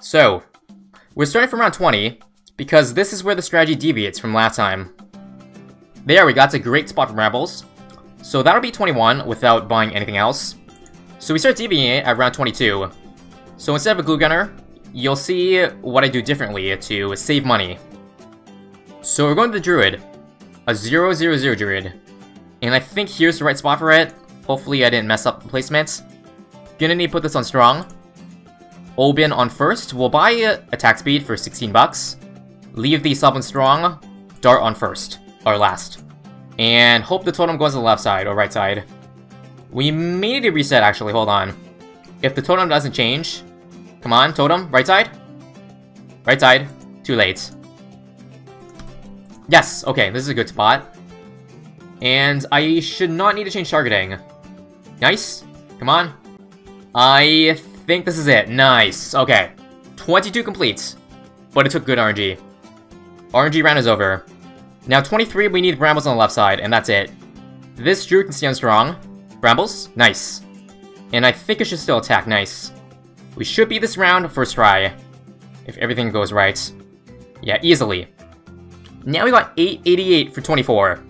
So, we're starting from round 20, because this is where the strategy deviates from last time. There we go, that's a great spot for Brambles. So that'll be 21 without buying anything else. So we start deviating at round 22. So instead of a glue gunner, you'll see what I do differently to save money. So we're going to the Druid. A 0/0/0 Druid. And I think here's the right spot for it. Hopefully I didn't mess up the placement. Gonna need to put this on strong. Obyn on first. We'll buy Attack Speed for 16 bucks. Leave the sub on strong. Dart on first. Or last. And hope the totem goes to the left side or right side. We may need to reset actually, hold on. If the totem doesn't change... Come on, totem, right side? Right side. Too late. Yes, okay, this is a good spot. And I should not need to change targeting. Nice. Come on. I think this is it. Nice. Okay. 22 complete. But it took good RNG. RNG round is over. Now 23, we need Brambles on the left side, and that's it. This Druid can stay on strong. Brambles? Nice. And I think it should still attack. Nice. We should beat this round first try. If everything goes right. Yeah, easily. Now we got 888 for 24.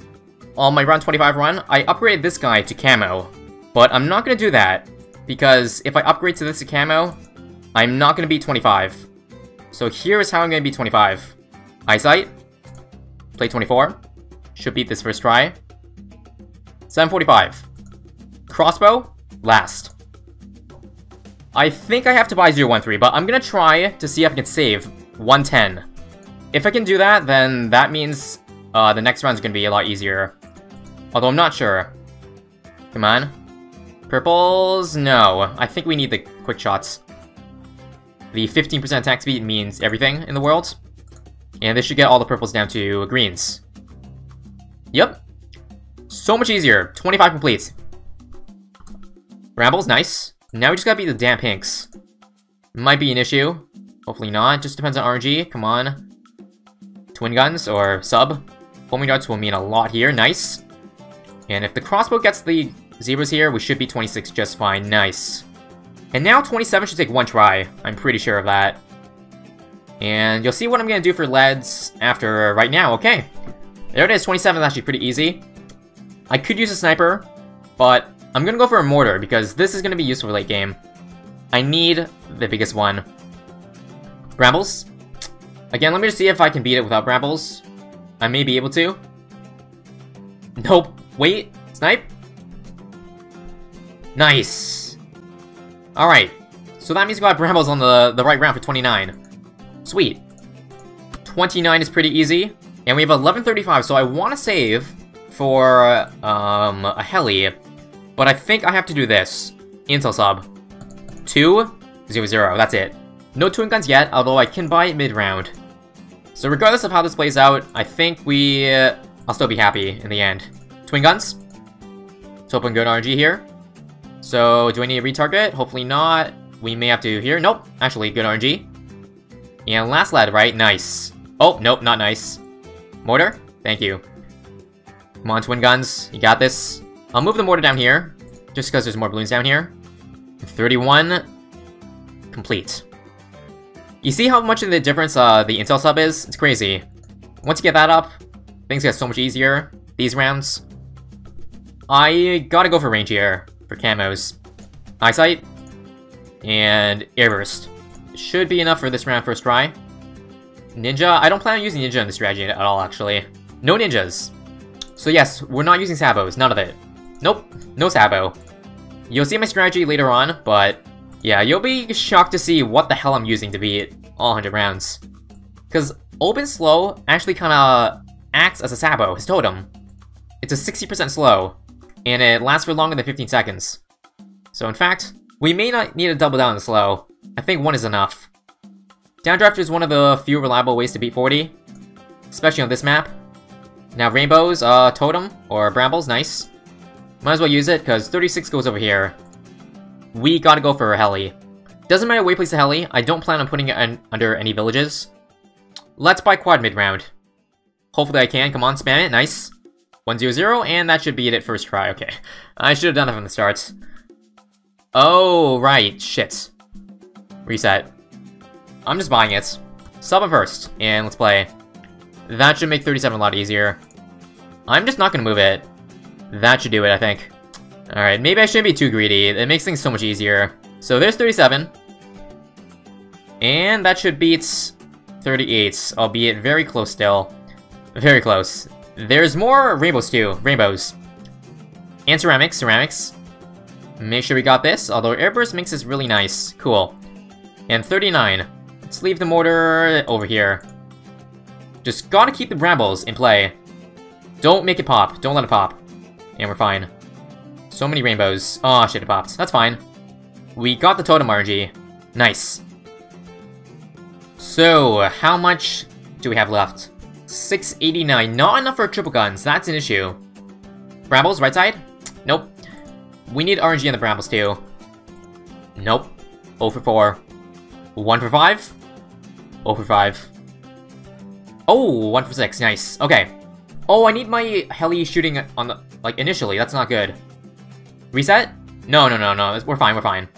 On my round 25 run, I upgraded this guy to Camo. But I'm not going to do that, because if I upgrade to this to Camo, I'm not going to beat 25. So here is how I'm going to beat 25. Eyesight. Play 24. Should beat this first try. 745. Crossbow. Last. I think I have to buy 013, but I'm going to try to see if I can save 110. If I can do that, then that means the next round is going to be a lot easier. Although I'm not sure. Come on. Purples? No. I think we need the quick shots. The 15% attack speed means everything in the world. And this should get all the purples down to greens. Yep. So much easier. 25 completes. Brambles, nice. Now we just gotta beat the damn pinks. Might be an issue. Hopefully not. Just depends on RNG. Come on. Twin guns or sub. Homing darts will mean a lot here. Nice. And if the crossbow gets the zebras here, we should be 26 just fine. Nice. And now 27 should take one try. I'm pretty sure of that. And you'll see what I'm going to do for leads after right now. Okay. There it is. 27 is actually pretty easy. I could use a sniper, but I'm going to go for a mortar because this is going to be useful for late game. I need the biggest one. Brambles. Again, let me just see if I can beat it without Brambles. I may be able to. Nope. Wait. Snipe. Nice. Alright. So that means we got Brambles on the right round for 29. Sweet. 29 is pretty easy. And we have 1135, so I want to save for a heli. But I think I have to do this. Intel sub. 2 0 0. That's it. No twin guns yet, although I can buy it mid-round. So regardless of how this plays out, I think I'll still be happy in the end. Twin guns. Let's hope I'm good RNG here. So do I need to retarget? Hopefully not. We may have to here. Nope. Actually, good RNG. And last lad, right? Nice. Oh, nope, not nice. Mortar? Thank you. Come on, twin guns. You got this. I'll move the mortar down here, just because there's more balloons down here. 31. Complete. You see how much of the difference the intel sub is? It's crazy. Once you get that up, things get so much easier these rounds. I gotta go for range here, for camos. Eyesight. And air burst. Should be enough for this round first try. Ninja? I don't plan on using ninja in this strategy at all, actually. No ninjas. So yes, we're not using sabos, none of it. Nope, no sabo. You'll see my strategy later on, but yeah, you'll be shocked to see what the hell I'm using to beat all 100 rounds. Because Obyn slow actually kind of acts as a sabo, his totem. It's a 60% slow, and it lasts for longer than 15 seconds. So in fact, we may not need to double down on the slow. I think one is enough. Downdraft is one of the few reliable ways to beat 40, especially on this map. Now Rainbow's Totem, or Brambles, nice. Might as well use it, because 36 goes over here. We gotta go for a heli. Doesn't matter where we place the heli, I don't plan on putting it under any villages. Let's buy quad mid-round. Hopefully I can, come on, spam it, nice. 1 0 0, and that should beat it first try, okay. I should have done that from the start. Oh, right, shit. Reset. I'm just buying it. Sub and first, and let's play. That should make 37 a lot easier. I'm just not gonna move it. That should do it, I think. Alright, maybe I shouldn't be too greedy. It makes things so much easier. So there's 37. And that should beat 38, albeit very close still. Very close. There's more rainbows too. Rainbows. And ceramics. Ceramics. Make sure we got this, although airburst makes this really nice. Cool. And 39. Let's leave the mortar over here. Just gotta keep the brambles in play. Don't make it pop. Don't let it pop. And we're fine. So many rainbows. Aw, shit, it popped. That's fine. We got the totem RNG. Nice. So, how much do we have left? 689. Not enough for triple guns. That's an issue. Brambles, right side? Nope. We need RNG on the brambles too. Nope. 0 for 4. 1 for 5. 0 for 5. Oh, 1 for 6. Nice. Okay. Oh, I need my heli shooting on the... like, initially. That's not good. Reset? No, no, no, no. We're fine, we're fine.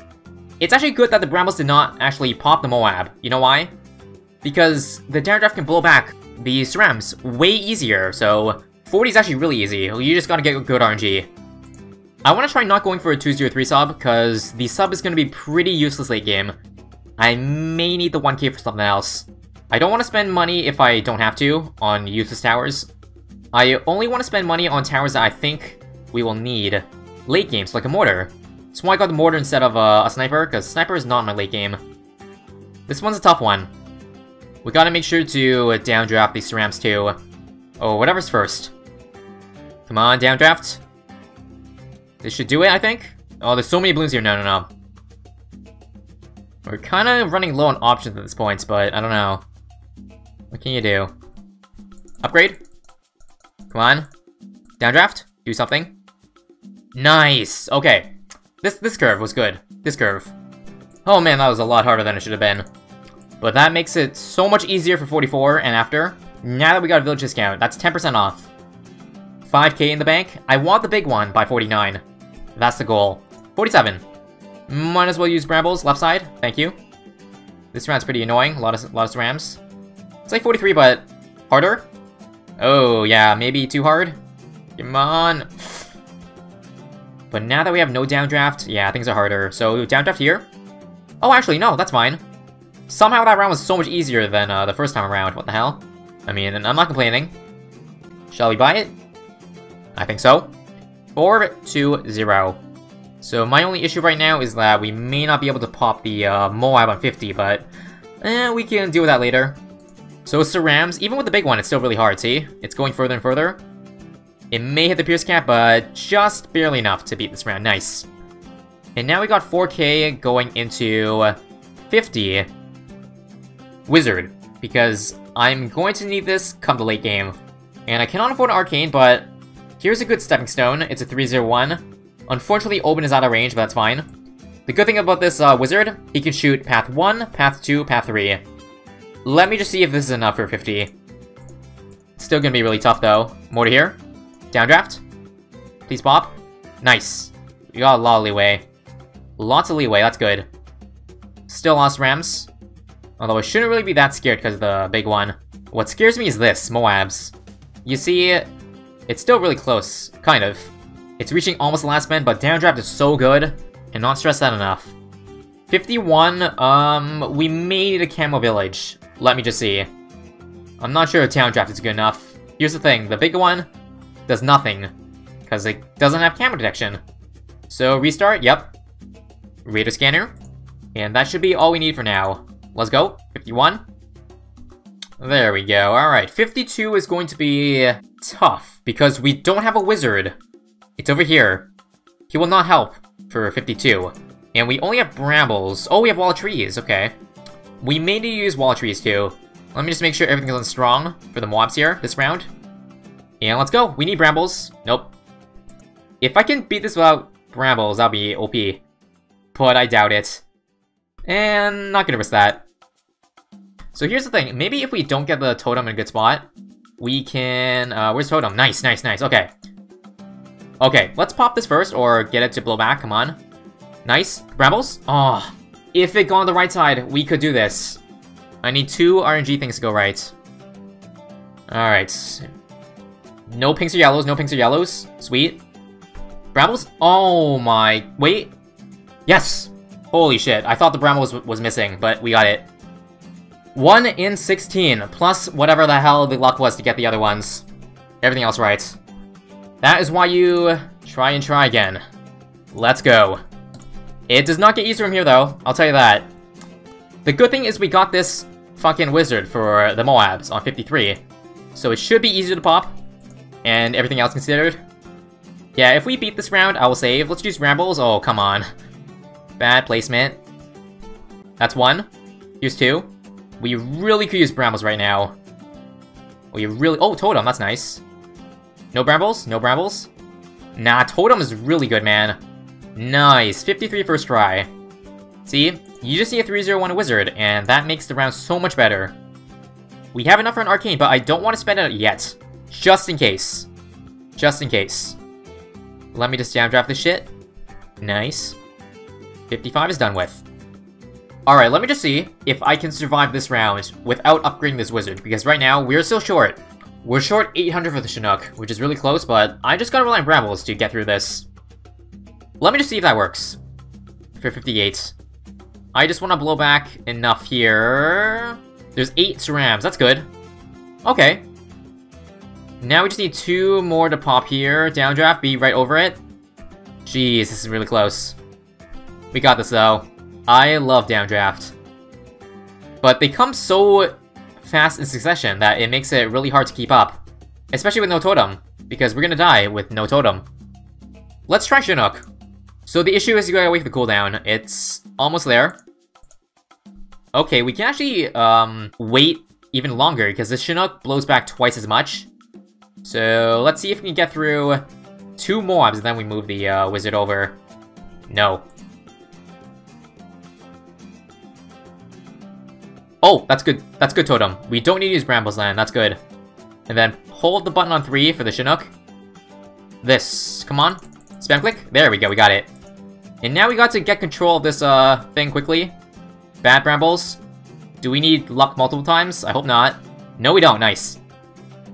It's actually good that the brambles did not actually pop the MOAB. You know why? Because the Downdraft can blow back the cerams way easier, so... 40 is actually really easy. You just gotta get good RNG. I wanna try not going for a 2-0-3 sub, because the sub is gonna be pretty useless late game. I may need the 1k for something else. I don't wanna spend money if I don't have to on useless towers. I only wanna spend money on towers that I think we will need late games, like a mortar. That's why I got the mortar instead of a sniper, because sniper is not my late game. This one's a tough one. We gotta make sure to downdraft these cerams too. Oh, whatever's first. Come on, downdraft. This should do it, I think. Oh, there's so many balloons here. No, no, no. We're kind of running low on options at this point, but I don't know. What can you do? Upgrade? Come on. Downdraft? Do something. Nice! Okay. This curve was good. This curve. Oh man, that was a lot harder than it should have been. But that makes it so much easier for 44 and after. Now that we got a village discount, that's 10% off. 5k in the bank. I want the big one by 49. That's the goal. 47. Might as well use brambles, left side. Thank you. This round's pretty annoying. A lot of rams. It's like 43, but harder? Oh, yeah, maybe too hard? Come on. But now that we have no downdraft, yeah, things are harder. So, downdraft here. Oh, actually, no, that's fine. Somehow that round was so much easier than the first time around. What the hell? I mean, I'm not complaining. Shall we buy it? I think so. 4-2-0. So, my only issue right now is that we may not be able to pop the MOAB on 50, but we can deal with that later. So, cerams, even with the big one, it's still really hard, see? It's going further and further. It may hit the Pierce Cap, but just barely enough to beat this round. Nice. And now we got 4k going into 50. Wizard. Because I'm going to need this come the late game. And I cannot afford an Arcane, but here's a good stepping stone. It's a 301. Unfortunately, Obyn is out of range, but that's fine. The good thing about this Wizard, he can shoot Path 1, Path 2, Path 3. Let me just see if this is enough for 50. It's still going to be really tough, though. Mortar here. Downdraft. Please pop. Nice. We got a lot of leeway. Lots of leeway, that's good. Still lost rams. Although I shouldn't really be that scared because of the big one. What scares me is this, MOABs. You see, it's still really close, kind of. It's reaching almost the last man, but downdraft is so good, and not stress that enough. 51, we made a camo village. Let me just see. I'm not sure if downdraft is good enough. Here's the thing, the big one does nothing, because it doesn't have camera detection. So restart, yep. Radar scanner. And that should be all we need for now. Let's go. 51. There we go. Alright, 52 is going to be tough, because we don't have a wizard. It's over here. He will not help for 52. And we only have brambles. Oh, we have wall of trees. Okay. We may need to use wall of trees too. Let me just make sure everything's on strong for the mobs here this round. And let's go! We need brambles. Nope. If I can beat this without brambles, that'll be OP. But I doubt it. And not gonna risk that. So here's the thing. Maybe if we don't get the totem in a good spot, we can... where's totem? Nice, nice, nice. Okay. Okay, let's pop this first or get it to blow back. Come on. Nice. Brambles? Oh, if it got on the right side, we could do this. I need two RNG things to go right. Alright. No pinks or yellows, no pinks or yellows. Sweet. Brambles? Oh my... Wait. Yes! Holy shit, I thought the Bramble was missing, but we got it. 1 in 16, plus whatever the hell the luck was to get the other ones. Everything else right. That is why you try and try again. Let's go. It does not get easier from here, though. I'll tell you that. The good thing is we got this fucking wizard for the MOABs on 53. So it should be easier to pop. And everything else considered. Yeah, if we beat this round, I will save. Let's use Rambles. Oh, come on. Bad placement. That's one. Here's two. We really could use Brambles right now. We really... Oh, Totem. That's nice. No Brambles? No Brambles? Nah, Totem is really good, man. Nice. 53 first try. See? You just need a 3-0-1 Wizard, and that makes the round so much better. We have enough for an Arcane, but I don't want to spend it yet. Just in case. Just in case. Let me just downdraft this shit. Nice. 55 is done with. Alright, let me just see if I can survive this round without upgrading this Wizard, because right now, we're still short. We're short 800 for the Chinook, which is really close, but I just gotta rely on Brambles to get through this. Let me just see if that works. For 58. I just wanna blow back enough here. There's 8 Cerams, that's good. Okay. Now we just need 2 more to pop here. Downdraft, be right over it. Jeez, this is really close. We got this, though. I love downdraft. But they come so fast in succession that it makes it really hard to keep up. Especially with no totem, because we're gonna die with no totem. Let's try Chinook. So the issue is you gotta wait for the cooldown. It's almost there. Okay, we can actually wait even longer, because this Chinook blows back twice as much. So let's see if we can get through 2 MOABs, and then we move the wizard over. No. Oh, that's good. That's good, Totem. We don't need to use Brambles then. That's good. And then hold the button on 3 for the Chinook. This. Come on. Spam click. There we go. We got it. And now we got to get control of this thing quickly. Bad Brambles. Do we need luck multiple times? I hope not. No, we don't. Nice.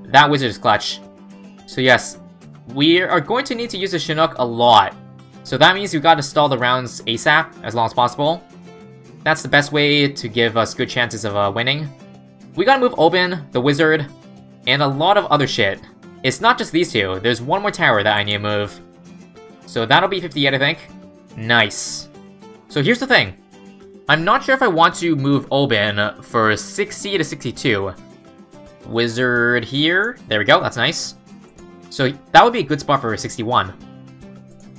That wizard is clutch. So yes, we are going to need to use the Chinook a lot. So that means we got to stall the rounds ASAP as long as possible. That's the best way to give us good chances of winning. We gotta move Obyn, the Wizard, and a lot of other shit. It's not just these two. There's one more tower that I need to move. So that'll be 58, I think. Nice. So here's the thing. I'm not sure if I want to move Obyn for 60 to 62. Wizard here. There we go. That's nice. So that would be a good spot for 61.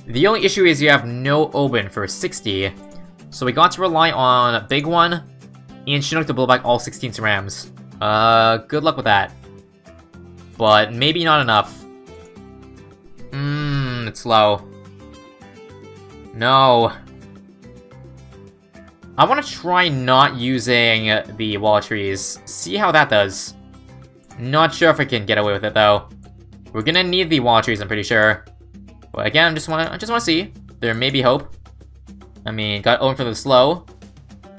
The only issue is you have no Obyn for 60. So we got to rely on a big one, and Chinook to blow back all 16 Cerams. Good luck with that. But maybe not enough. It's low. No. I want to try not using the Wall of Trees. See how that does. Not sure if I can get away with it, though. We're gonna need the Wall of Trees, I'm pretty sure. But again, I just wanna see. There may be hope. I mean, got Owen for the slow,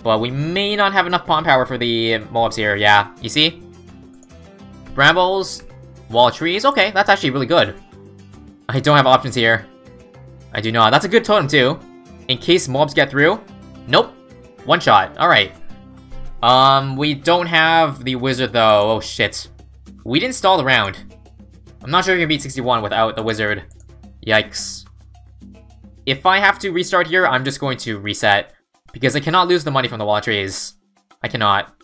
but we may not have enough Palm Power for the MOABs here, yeah. You see? Brambles, Wall Trees, okay, that's actually really good. I don't have options here. I do not. That's a good totem, too. In case MOABs get through. Nope. One shot. Alright. We don't have the Wizard, though. Oh, shit. We didn't stall the round. I'm not sure we can beat 61 without the Wizard. Yikes. If I have to restart here, I'm just going to reset, because I cannot lose the money from the Wall Trees. I cannot.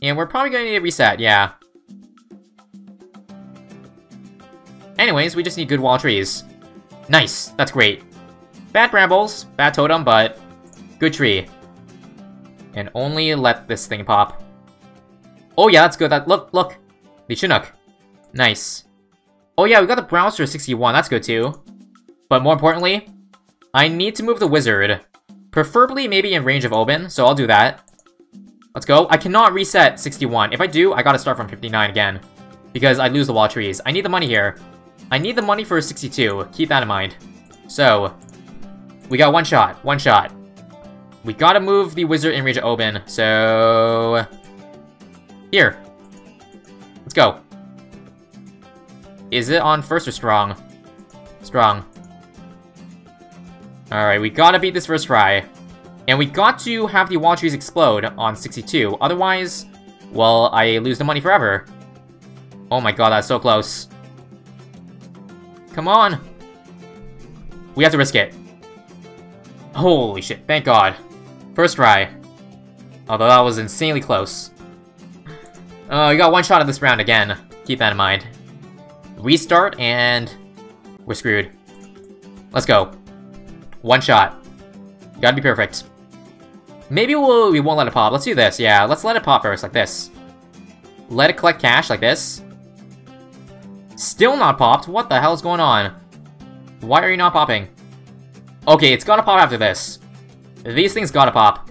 And we're probably going to need a reset, yeah. Anyways, we just need good Wall Trees. Nice, that's great. Bad Brambles, bad Totem, but good tree. And only let this thing pop. Oh yeah, that's good. That look. The Chinook. Nice. Oh yeah, we got the Brambles for 61, that's good too. But more importantly, I need to move the Wizard, preferably maybe in range of Obyn, so I'll do that. Let's go. I cannot reset 61. If I do, I gotta start from 59 again, because I lose the Wall Trees. I need the money here. I need the money for 62. Keep that in mind. So, we got one shot. One shot. We gotta move the Wizard in range of Obyn, so... Here. Let's go. Is it on first or strong? Strong. Alright, we gotta beat this first try. And we got to have the wall trees explode on 62. Otherwise, well, I lose the money forever. Oh my god, that's so close. Come on. We have to risk it. Holy shit, thank god. First try. Although that was insanely close. You got one shot at this round again. Keep that in mind. Restart and we're screwed. Let's go. One shot. Gotta be perfect. Maybe we won't let it pop. Let's do this. Yeah, let's let it pop first, like this. Let it collect cash, like this. Still not popped. What the hell is going on? Why are you not popping? Okay, it's gotta pop after this. These things gotta pop.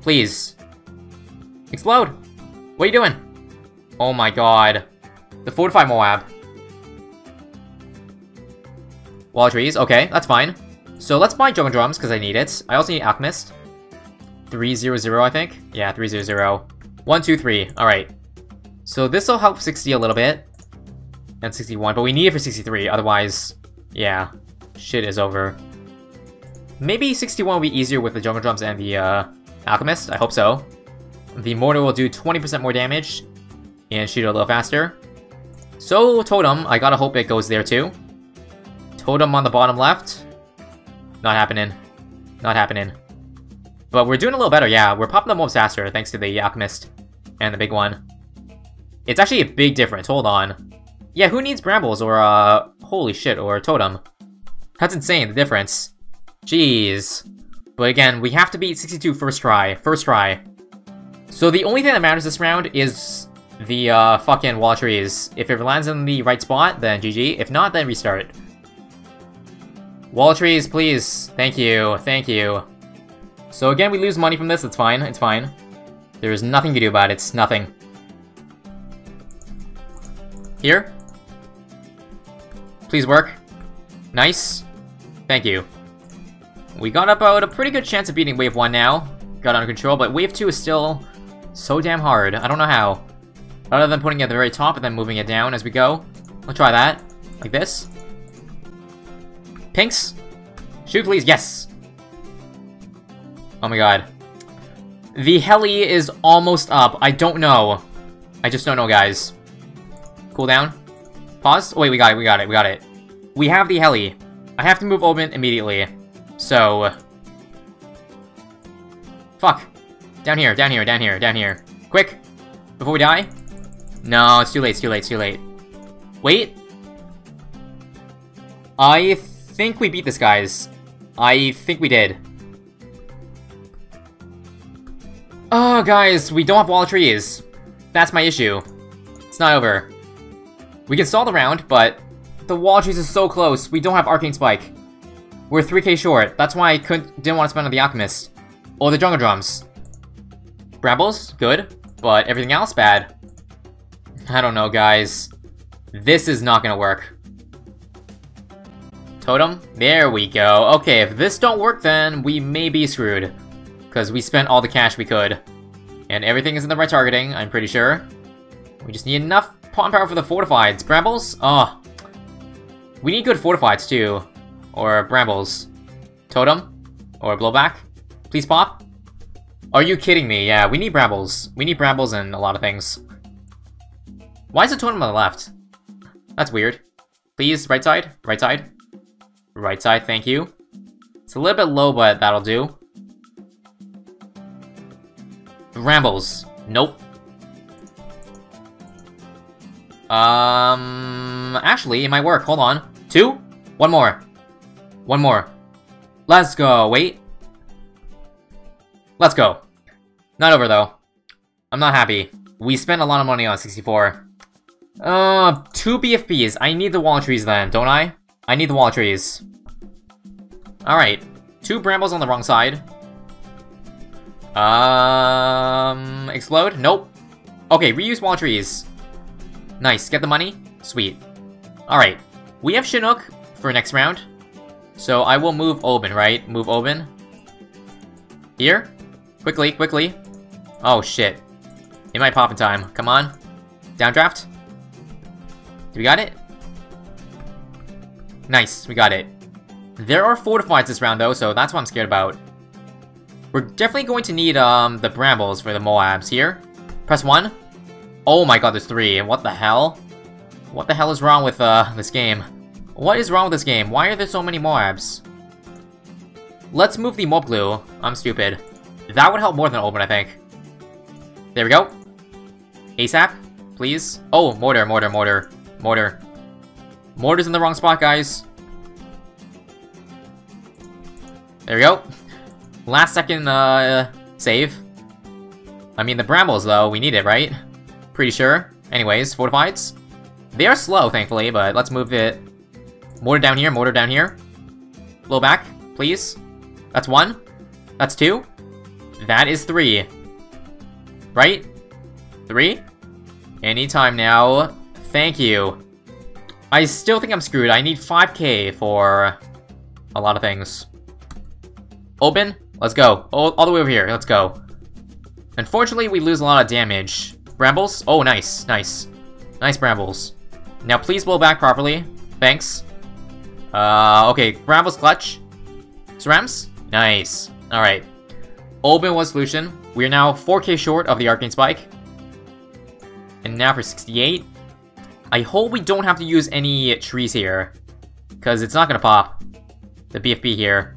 Please. Explode. What are you doing? Oh my god. The fortified MOAB. Wall trees. Okay, that's fine. So let's buy Jungle Drums, because I need it. I also need Alchemist. 300, I think. Yeah, 300. 1, 2, 3. Alright. So this'll help 60 a little bit. And 61, but we need it for 63, otherwise... yeah. Shit is over. Maybe 61 will be easier with the Jungle Drums and the, Alchemist. I hope so. The Mortar will do 20% more damage. And shoot it a little faster. So, Totem. I gotta hope it goes there, too. Totem on the bottom left. Not happening. Not happening. But we're doing a little better, yeah. We're popping the mobs faster, thanks to the Alchemist. And the big one. It's actually a big difference, hold on. Yeah, who needs Brambles or, holy shit, or Totem? That's insane, the difference. Jeez. But again, we have to beat 62 first try. First try. So the only thing that matters this round is the, fucking wall trees. If it lands in the right spot, then GG. If not, then restart. Wall trees, please. Thank you. Thank you. So again, we lose money from this. It's fine. It's fine. There's nothing to do about it. It's nothing. Here. Please work. Nice. Thank you. We got about a pretty good chance of beating Wave 1 now. Got under control, but Wave 2 is still so damn hard. I don't know how. Other than putting it at the very top and then moving it down as we go. Let's try that. Like this. Pinks? Shoot, please. Yes! Oh my god. The Heli is almost up. I don't know. I just don't know, guys. Cool down. Pause. Oh, wait, we got it. We got it. We got it. We have the Heli. I have to move Obyn immediately. So... fuck. Down here. Down here. Down here. Down here. Quick. Before we die. No, it's too late. It's too late. It's too late. Wait. I think we beat this, guys. I think we did. Oh, guys, we don't have wall of trees. That's my issue. It's not over. We can stall the round, but the wall of trees is so close. We don't have Arcane Spike. We're 3k short. That's why I didn't want to spend on the Alchemist. Or the Jungle Drums. Brambles, good. But everything else, bad. I don't know, guys. This is not gonna work. Totem? There we go. Okay, if this don't work, then we may be screwed. Because we spent all the cash we could. And everything is in the right targeting, I'm pretty sure. We just need enough pawn power for the fortifieds. Brambles? Oh. We need good fortifieds, too. Or Brambles. Totem? Or blowback? Please pop? Are you kidding me? Yeah, we need Brambles. We need Brambles and a lot of things. Why is the Totem on the left? That's weird. Please, right side? Right side? Right side, thank you. It's a little bit low, but that'll do. Brambles. Nope. Actually, it might work. Hold on. 2? One more. One more. Let's go. Wait. Let's go. Not over, though. I'm not happy. We spent a lot of money on 64. 2 BFBs. I need the wall trees then, don't I? I need the wall trees. Alright. 2 Brambles on the wrong side. Explode? Nope. Okay, reuse wall trees. Nice. Get the money. Sweet. Alright. We have Chinook for next round. So I will move Obyn, right? Move Obyn. Here. Quickly, quickly. Oh, shit. It might pop in time. Come on. Downdraft. Do we got it? Nice, we got it. There are fortifieds this round though, so that's what I'm scared about. We're definitely going to need the Brambles for the MOABs here. Press 1. Oh my god, there's 3. What the hell? What the hell is wrong with this game? What is wrong with this game? Why are there so many MOABs? Let's move the MOAB Glue. I'm stupid. That would help more than Obyn, I think. There we go. ASAP, please. Oh, Mortar. Mortar's in the wrong spot, guys. There we go. Last second save. I mean, the Brambles, though, we need it, right? Pretty sure. Anyways, fortifieds. They are slow, thankfully, but let's move it. Mortar down here, Mortar down here. Blow back, please. That's 1. That's 2. That is 3. Right? 3? Anytime now. Thank you. I still think I'm screwed. I need 5k for a lot of things. Obyn, let's go. All the way over here. Let's go. Unfortunately, we lose a lot of damage. Brambles? Oh, nice. Nice. Nice Brambles. Now, please blow back properly. Thanks. Okay. Brambles clutch. Cerams? Nice. Alright. Obyn was solution. We are now 4k short of the Arcane Spike. And now for 68. I hope we don't have to use any trees here, because it's not going to pop. The BFB here.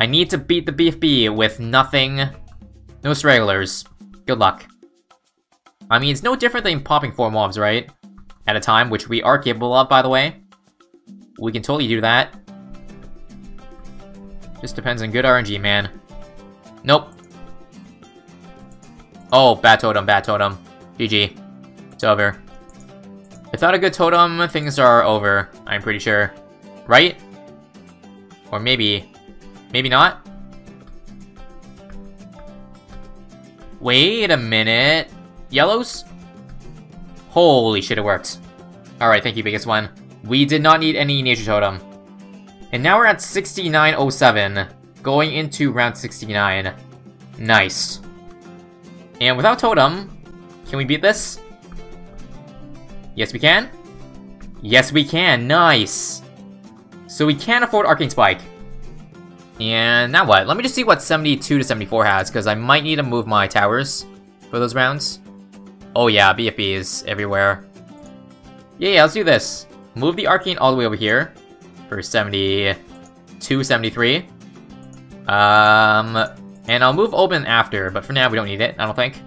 I need to beat the BFB with nothing. No stragglers. Good luck. I mean, it's no different than popping 4 mobs, right? At a time, which we are capable of, by the way. We can totally do that. Just depends on good RNG, man. Nope. Oh, bad totem, bad totem. GG. It's over. Without a good totem, things are over, I'm pretty sure. Right? Or maybe. Maybe not? Wait a minute. Yellows? Holy shit, it worked. Alright, thank you, biggest one. We did not need any nature totem. And now we're at 69.07. Going into round 69. Nice. And without totem, can we beat this? Yes, we can. Yes, we can. Nice. So we can afford Arcane Spike. And now what? Let me just see what 72 to 74 has, because I might need to move my towers for those rounds. Oh yeah, BFB is everywhere. Yeah, let's do this. Move the Arcane all the way over here for 72, 73. And I'll move Obyn after, but for now we don't need it, I don't think.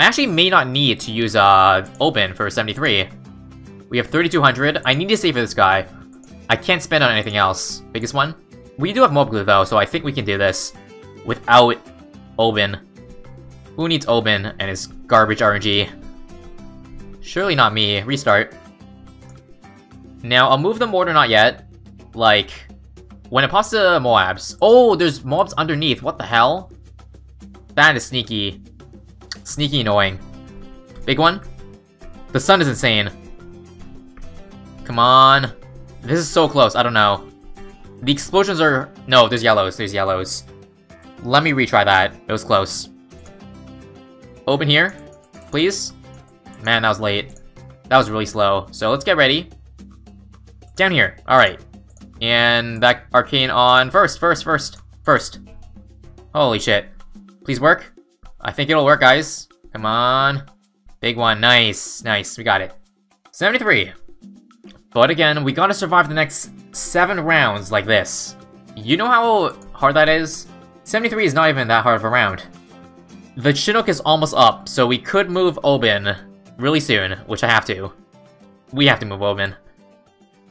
I actually may not need to use Obyn for 73. We have 3,200. I need to save for this guy. I can't spend on anything else. Biggest one. We do have MOAB Glue though, so I think we can do this without Obyn. Who needs Obyn and his garbage RNG? Surely not me. Restart. Now I'll move the Mortar, not yet. Like, when it pops to MOABs. Oh, there's mobs underneath. What the hell? That is sneaky. Sneaky annoying. Big one. The sun is insane. Come on. This is so close. I don't know. The explosions are... No, there's yellows. There's yellows. Let me retry that. It was close. Obyn here. Please. Man, that was late. That was really slow. So let's get ready. Down here. Alright. And that arcane on first. Holy shit. Please work. I think it'll work, guys. Come on. Big one. Nice. Nice. We got it. 73. But again, we gotta survive the next 7 rounds like this. You know how hard that is? 73 is not even that hard of a round. The Chinook is almost up, so we could move Obyn really soon, which I have to. We have to move Obyn.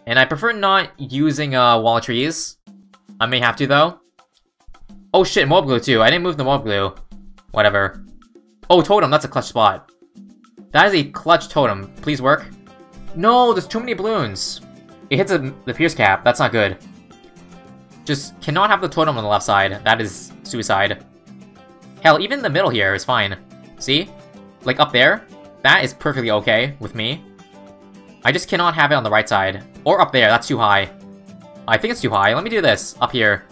And I prefer not using Wall of Trees. I may have to, though. Oh shit, MOAB Glue too. I didn't move the MOAB Glue. Whatever. Oh, totem. That's a clutch spot. That is a clutch totem. Please work. No, there's too many balloons. It hits the pierce cap. That's not good. Just cannot have the totem on the left side. That is suicide. Hell, even the middle here is fine. See? Like up there? That is perfectly okay with me. I just cannot have it on the right side. Or up there. That's too high. I think it's too high. Let me do this. Up here.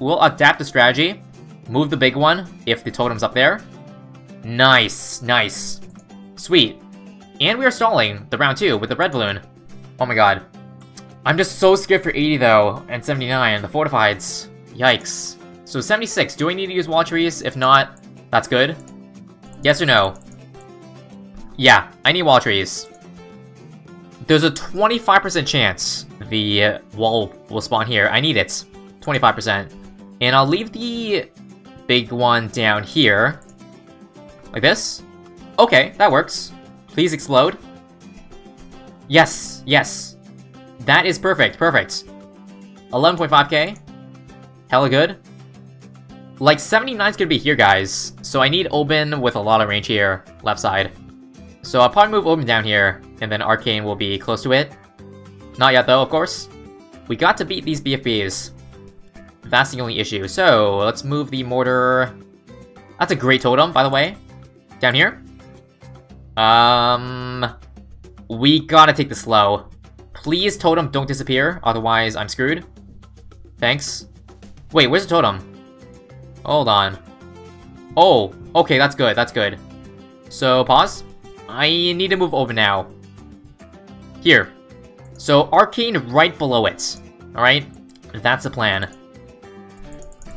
We'll adapt the strategy. Move the big one if the totem's up there. Nice, nice. Sweet. And we are stalling the round 2 with the red balloon. Oh my god. I'm just so scared for 80 though, and 79, the fortifieds. Yikes. So 76, do I need to use Wall Trees? If not, that's good. Yes or no? Yeah, I need Wall Trees. There's a 25% chance the wall will spawn here. I need it. 25%. And I'll leave the big one down here. Like this? Okay, that works. Please explode. Yes, yes. That is perfect, perfect. 11.5k. Hella good. Like, 79's gonna be here, guys. So I need Obyn with a lot of range here, left side. So I'll probably move Obyn down here, and then Arcane will be close to it. Not yet, though, of course. We got to beat these BFBs. That's the only issue. So, let's move the Mortar. That's a great totem, by the way. Down here. We gotta take the slow. Please, totem, don't disappear. Otherwise, I'm screwed. Thanks. Wait, where's the totem? Hold on. Oh, okay, that's good, that's good. So, pause. I need to move over now. Here. So, Arcane right below it. Alright? That's the plan.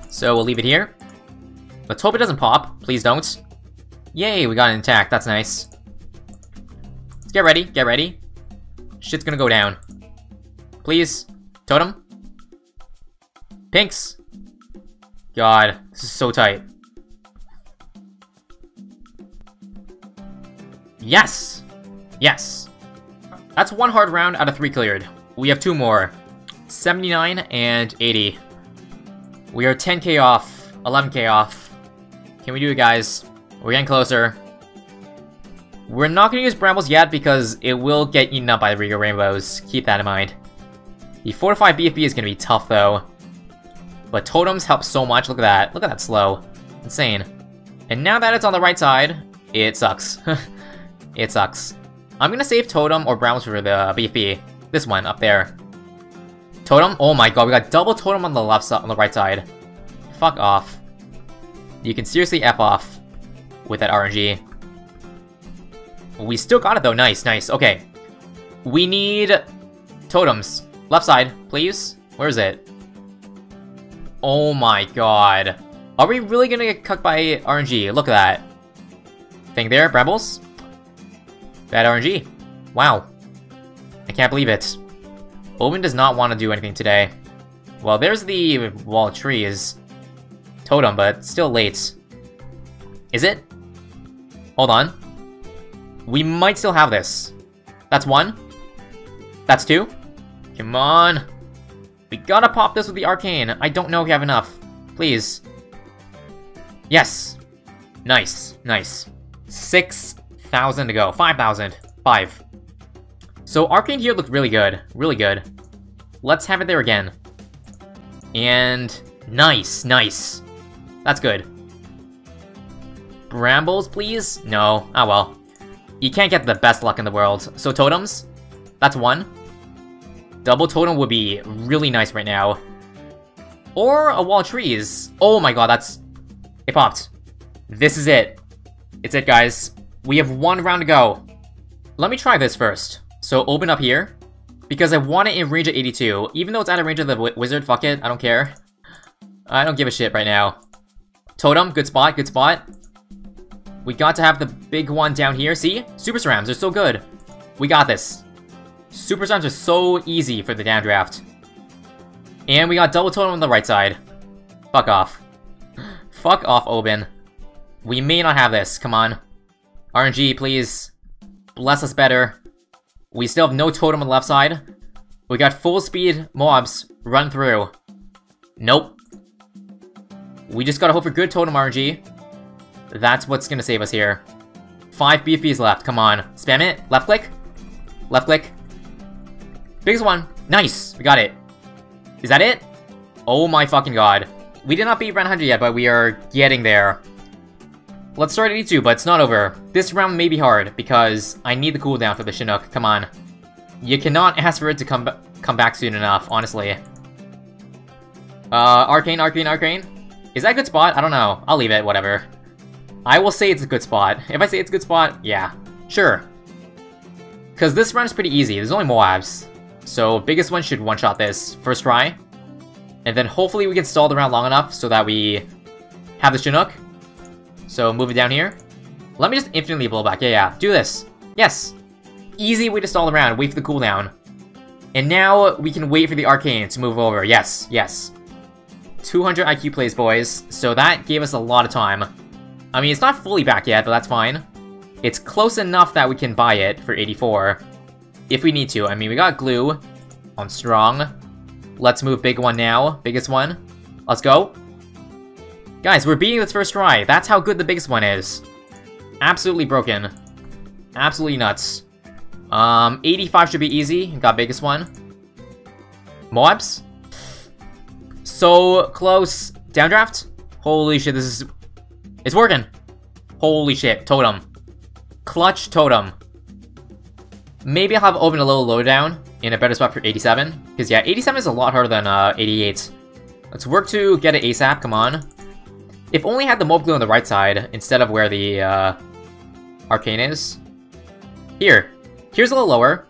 So, we'll leave it here. Let's hope it doesn't pop. Please don't. Yay, we got it intact. That's nice. Let's get ready, get ready. Shit's gonna go down. Please. Totem. Pinks. God, this is so tight. Yes! Yes! That's one hard round out of 3 cleared. We have 2 more. 79 and 80. We are 10k off. 11k off. Can we do it, guys? We're getting closer. We're not going to use Brambles yet because it will get eaten up by the Rigo Rainbows. Keep that in mind. The Fortified BFB is going to be tough, though. But totems help so much. Look at that. Look at that slow. Insane. And now that it's on the right side, it sucks. It sucks. I'm gonna save Totem or Brambles for the BFB. This one up there. Totem? Oh my god, we got double Totem on the left side, on the right side. Fuck off. You can seriously F off with that RNG. We still got it though. Nice, nice. Okay. We need totems. Left side, please. Where is it? Oh my god. Are we really gonna get cucked by RNG? Look at that. Thing there, Brambles. Bad RNG. Wow. I can't believe it. Obyn does not want to do anything today. Well, there's the Wall of Trees. Totem, but still late. Is it? Hold on. We might still have this. That's 1. That's 2. Come on. We gotta pop this with the Arcane. I don't know if we have enough. Please. Yes. Nice. Nice. 6,000 to go. 5,000. 5. So Arcane here looked really good. Really good. Let's have it there again. And... nice. Nice. That's good. Brambles, please? No. Ah, well. You can't get the best luck in the world. So totems? That's 1. Double totem would be really nice right now. Or a Wall of Trees. Oh my god, that's... it popped. This is it. It's it, guys. We have 1 round to go. Let me try this first. So Obyn up here. Because I want it in range of 82. Even though it's out of range of the Wizard, fuck it. I don't care. I don't give a shit right now. Totem, good spot, good spot. We got to have the big one down here. See? Super Cerams are so good. We got this. Super Cerams are so easy for the downdraft. And we got double totem on the right side. Fuck off. Fuck off, Obyn. We may not have this. Come on. RNG, please. Bless us better. We still have no totem on the left side. We got full speed mobs run through. Nope. We just gotta hope for good totem RNG. That's what's gonna save us here. 5 BFBs left. Come on. Spam it. Left click. Left click. Biggest one. Nice. We got it. Is that it? Oh my fucking god. We did not beat round 100 yet, but we are getting there. Let's start at 82, but it's not over. This round may be hard, because I need the cooldown for the Chinook, come on. You cannot ask for it to come back soon enough, honestly. Arcane, Arcane, Arcane. Is that a good spot? I don't know. I'll leave it, whatever. I will say it's a good spot. If I say it's a good spot, yeah, sure. Because this run is pretty easy, there's only MOABs. So biggest one should one-shot this first try. And then hopefully we can stall the round long enough so that we have the Chinook. So move it down here. Let me just infinitely blow back, yeah, do this. Yes! Easy way to stall the round, wait for the cooldown. And now we can wait for the Arcane to move over, yes, yes. 200 IQ plays, boys, so that gave us a lot of time. I mean, it's not fully back yet, but that's fine. It's close enough that we can buy it for 84. If we need to. I mean, we got glue on strong. Let's move big one now. Biggest one. Let's go. Guys, we're beating this first try. That's how good the biggest one is. Absolutely broken. Absolutely nuts. 85 should be easy. Got biggest one. MOABs. So close. Downdraft. Holy shit, this is... It's working. Holy shit. Totem. Clutch Totem. Maybe I'll have Obyn a little low down in a better spot for 87. Because yeah, 87 is a lot harder than 88. Let's work to get it ASAP, come on. If only I had the MOAB glue on the right side instead of where the Arcane is. Here. Here's a little lower.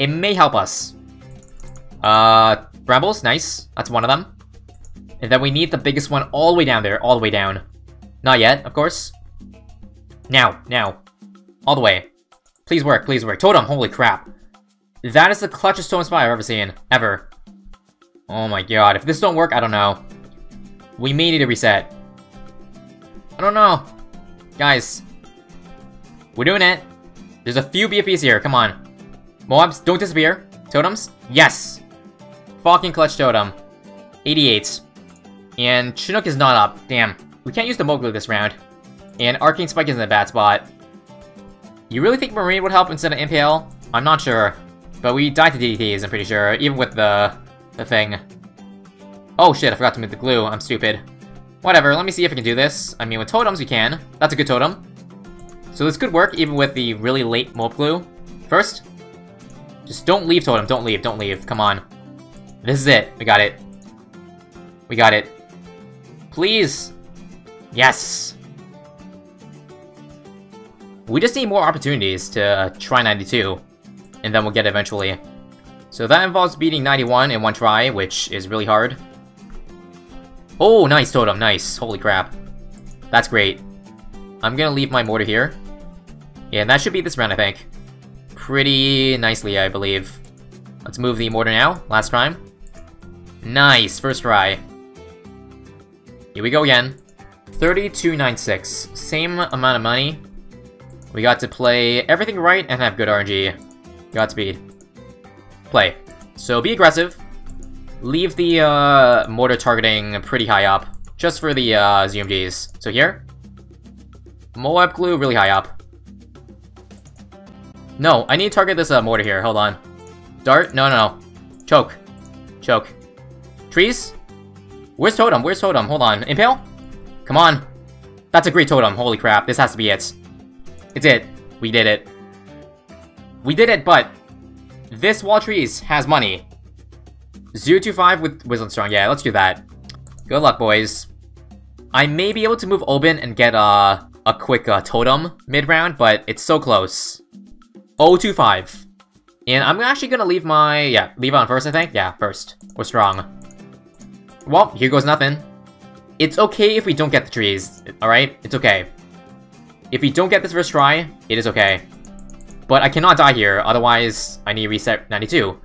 It may help us. Brambles, nice. That's one of them. And then we need the biggest one all the way down there, all the way down. Not yet, of course. Now, now. All the way. Please work, please work. Totem, holy crap. That is the clutchest Totem spot I've ever seen. Ever. Oh my god. If this don't work, I don't know. We may need to reset. I don't know. Guys. We're doing it. There's a few BFBs here. Come on. MOABs, don't disappear. Totems? Yes. Fucking clutch Totem. 88. And Chinook is not up. Damn. We can't use the MOAB glue this round. And Arcane Spike is in a bad spot. You really think Marine would help instead of Impale? I'm not sure. But we died to DDTs, I'm pretty sure, even with the thing. Oh shit, I forgot to move the glue, I'm stupid. Whatever, let me see if I can do this. I mean, with Totems we can. That's a good Totem. So this could work, even with the really late MOAB glue. First, just don't leave Totem, don't leave, come on. This is it, we got it. We got it. Please! Yes! We just need more opportunities to try 92, and then we'll get it eventually. So that involves beating 91 in one try, which is really hard. Oh, nice Totem, nice. Holy crap. That's great. I'm gonna leave my Mortar here. Yeah, and that should be this round, I think. Pretty nicely, I believe. Let's move the Mortar now, last time. Nice, first try. Here we go again. 32.96, same amount of money. We got to play everything right and have good RNG. Godspeed. Play. So be aggressive. Leave the mortar targeting pretty high up, just for the ZOMGs. So here, MOAB glue really high up. No, I need to target this mortar here. Hold on. Dart? No, no, no. Choke. Choke. Trees? Where's Totem? Where's Totem? Hold on. Impale? Come on. That's a great Totem. Holy crap. This has to be it. It's it. We did it. We did it, but this Wall of Trees has money. 025 with Wizard Strong. Yeah, let's do that. Good luck, boys. I may be able to move Obyn and get a quick Totem mid-round, but it's so close. 025. And I'm actually going to leave my... Yeah, leave on first, I think. Yeah, first. We're strong. Well, here goes nothing. It's okay if we don't get the trees, alright? It's okay. If we don't get this first try, it is okay. But I cannot die here, otherwise I need to reset 92.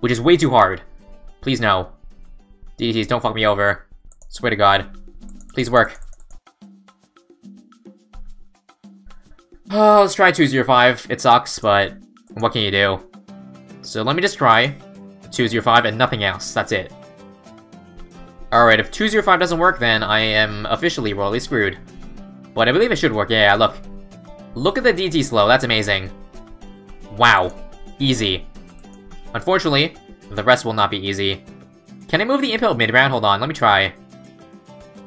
Which is way too hard. Please no. DDTs, don't fuck me over. Swear to god. Please work. Oh, let's try 205. It sucks, but what can you do? So let me just try 205 and nothing else. That's it. Alright, if 205 doesn't work, then I am officially royally screwed. But I believe it should work. Yeah, look. Look at the DT slow. That's amazing. Wow. Easy. Unfortunately, the rest will not be easy. Can I move the Impale mid-round? Hold on, let me try.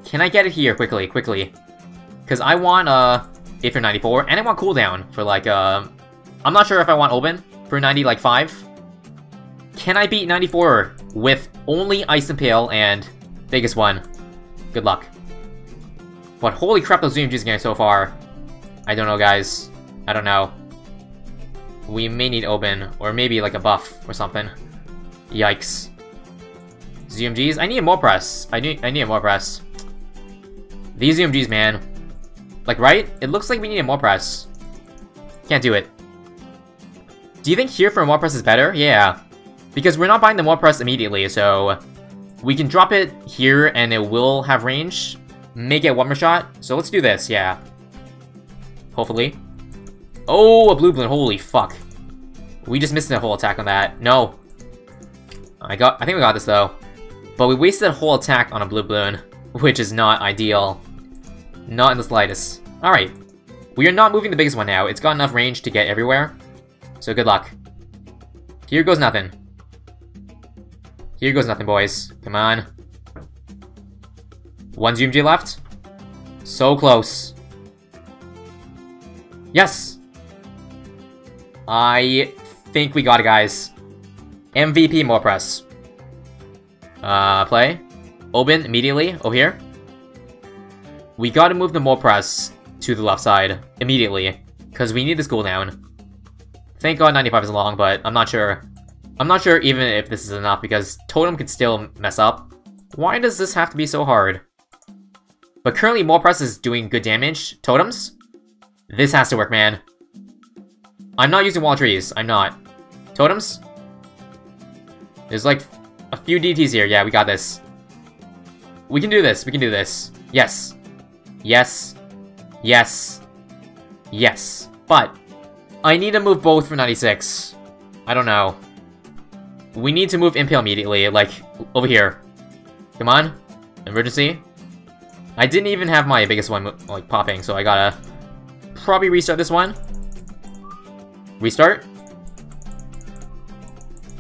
Can I get it here? Quickly, quickly. Because I want, if you're 94, and I want cooldown for, like, I'm not sure if I want Obyn for 90, like, 5. Can I beat 94 with only Ice Impale and biggest one? Good luck. But holy crap, those ZOMGs getting so far. I don't know, guys. I don't know. We may need Obyn, or maybe like a buff or something. Yikes. ZOMGs. I need more press. I need more press. These ZOMGs, man. Like, right? It looks like we need more press. Can't do it. Do you think here for more press is better? Yeah. Because we're not buying the more press immediately, so we can drop it here and it will have range. Make it one more shot. So let's do this, yeah. Hopefully. Oh, a blue balloon. Holy fuck. We just missed a whole attack on that. No. I think we got this though. But we wasted a whole attack on a blue balloon, which is not ideal. Not in the slightest. Alright. We are not moving the biggest one now. It's got enough range to get everywhere. So good luck. Here goes nothing. Here goes nothing, boys. Come on. One ZOMG left. So close. Yes! I think we got it, guys. MVP more press. Play. Obyn immediately, over here. We gotta move the more press to the left side immediately, because we need this cooldown. Thank god 95 is long, but I'm not sure. I'm not sure even if this is enough, because Totem could still mess up. Why does this have to be so hard? But currently more press is doing good damage. Totems? This has to work, man. I'm not using Wall of Trees. I'm not. Totems? There's like a few DDTs here. Yeah, we got this. We can do this. We can do this. Yes. Yes. Yes. Yes. But I need to move both for 96. I don't know. We need to move Impale immediately, like, over here. Come on. Emergency. I didn't even have my biggest one, like, popping, so I gotta probably restart this one. Restart.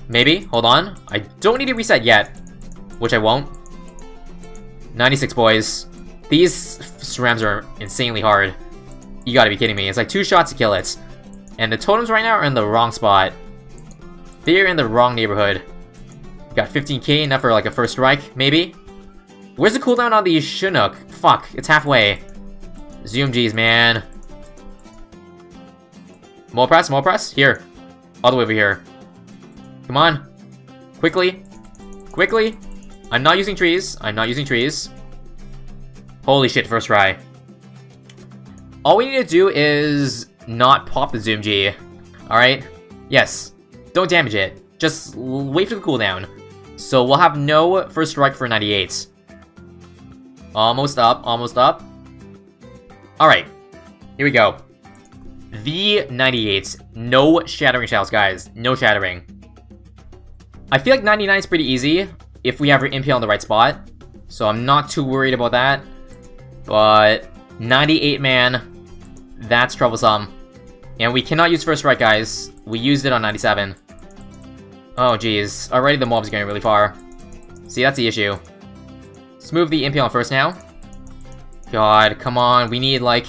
Maybe. Hold on. I don't need to reset yet, which I won't. 96, boys. These SRAMs are insanely hard. You gotta be kidding me. It's like 2 shots to kill it. And the totems right now are in the wrong spot. They're in the wrong neighborhood. Got 15k, enough for like a first strike, maybe? Where's the cooldown on the Chinook? Fuck, it's halfway. ZOMGs, man. More press, more press. Here. All the way over here. Come on. Quickly. Quickly. I'm not using trees. I'm not using trees. Holy shit, first try. All we need to do is not pop the ZOMG. Alright? Yes. Don't damage it. Just wait for the cooldown. So we'll have no first strike for 98. Almost up, almost up. Alright. Here we go. The 98s. No shattering shells, guys. No shattering. I feel like 99 is pretty easy if we have our Impale on the right spot. So I'm not too worried about that. But 98, man. That's troublesome. And we cannot use first strike, guys. We used it on 97. Oh, jeez. Already the MOAB's going really far. See, that's the issue. Let's move the Impale on first now. God, come on. We need, like...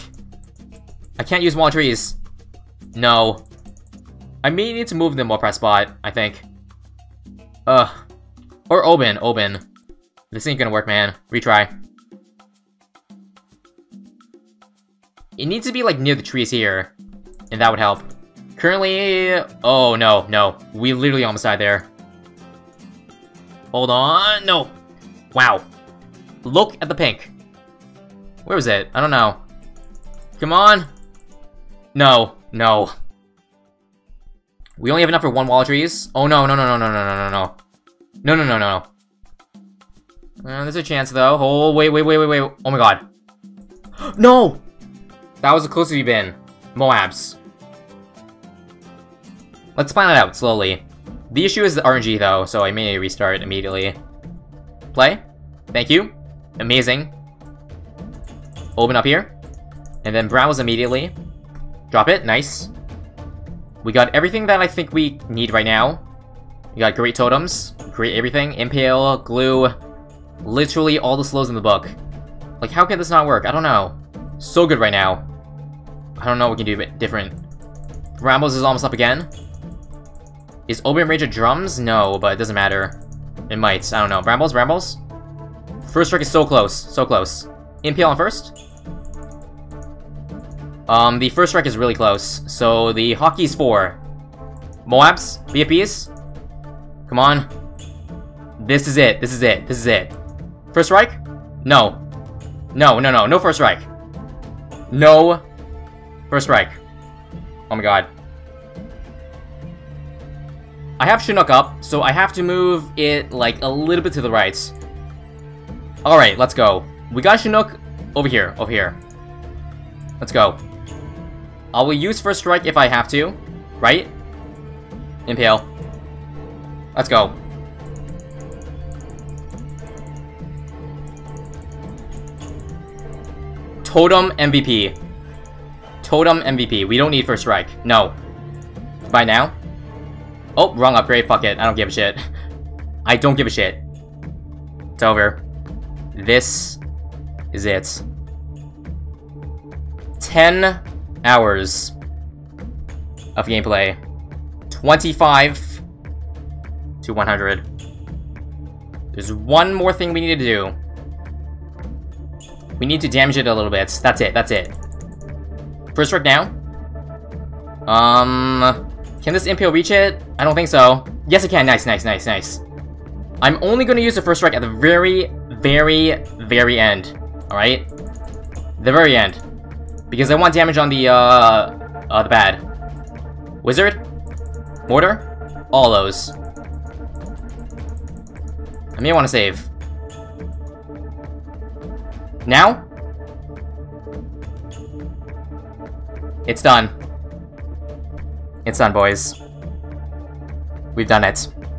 I can't use Wall Trees. No. I may need to move the more press spot, I think. Ugh. Or Obyn. Obyn. This ain't gonna work, man. Retry. It needs to be, like, near the trees here. And that would help. Currently... Oh, no, no. We literally almost died there. Hold on. No. Wow. Look at the pink. Where was it? I don't know. Come on. No. No. We only have enough for 1 Wall of Trees. Oh, no, no, no, no, no, no, no, no, no. No, no, no, no, no. There's a chance, though. Oh, wait, wait, wait, wait, wait. Oh, my God. No! That was the closest we've been. MOABs. Let's plan it out slowly. The issue is the RNG though, so I may restart immediately. Play. Thank you. Amazing. Open up here. And then Brambles immediately. Drop it. Nice. We got everything that I think we need right now. We got great totems. Great everything. Impale, glue. Literally all the slows in the book. Like, how can this not work? I don't know. So good right now. I don't know what we can do different. Brambles is almost up again. Is Obyn Rage of Drums? No, but it doesn't matter. It might. I don't know. Brambles? Brambles? First strike is so close. So close. Impale on first. The first strike is really close. So the hockey's 4. MOABs? BFBs? Come on. This is it. This is it. This is it. First strike? No. No first strike. No. First strike. Oh my god. I have Chinook up, so I have to move it, like, a little bit to the right. Alright, let's go. We got Chinook over here, Let's go. I will use First Strike if I have to, right? Impale. Let's go. Totem MVP. Totem MVP. We don't need First Strike. No. By now? Oh, wrong upgrade. Fuck it. I don't give a shit. I don't give a shit. It's over. This is it. 10 hours of gameplay. 25 to 100. There's one more thing we need to do. We need to damage it a little bit. That's it. That's it. First strike now. Can this Impale reach it? I don't think so. Yes, it can. Nice, nice, nice, nice. I'm only going to use the first strike at the very end. Alright? The very end. Because I want damage on the bad. Wizard? Mortar? All those. I may want to save. Now? It's done. It's done, boys. We've done it.